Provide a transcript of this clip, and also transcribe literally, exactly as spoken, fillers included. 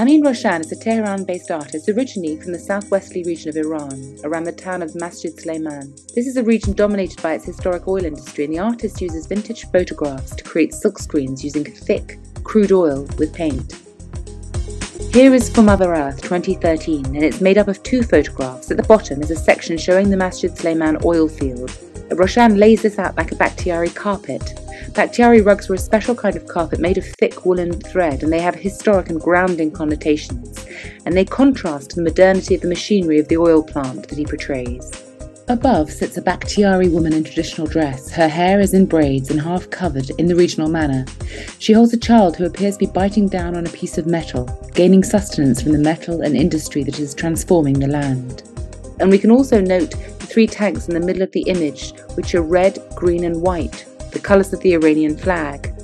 Amin Roshan is a Tehran-based artist originally from the southwestly region of Iran, around the town of Masjed Soleiman. This is a region dominated by its historic oil industry, and the artist uses vintage photographs to create silkscreens using thick, crude oil with paint. Here is For Mother Earth twenty thirteen, and it's made up of two photographs. At the bottom is a section showing the Masjed Soleiman oil field. Roshan lays this out like a Bakhtiari carpet. Bakhtiari rugs were a special kind of carpet made of thick woolen thread, and they have historic and grounding connotations, and they contrast to the modernity of the machinery of the oil plant that he portrays. Above sits a Bakhtiari woman in traditional dress. Her hair is in braids and half covered in the regional manner. She holds a child who appears to be biting down on a piece of metal, gaining sustenance from the metal and industry that is transforming the land. And we can also note the three tanks in the middle of the image, which are red, green and white, the colours of the Iranian flag.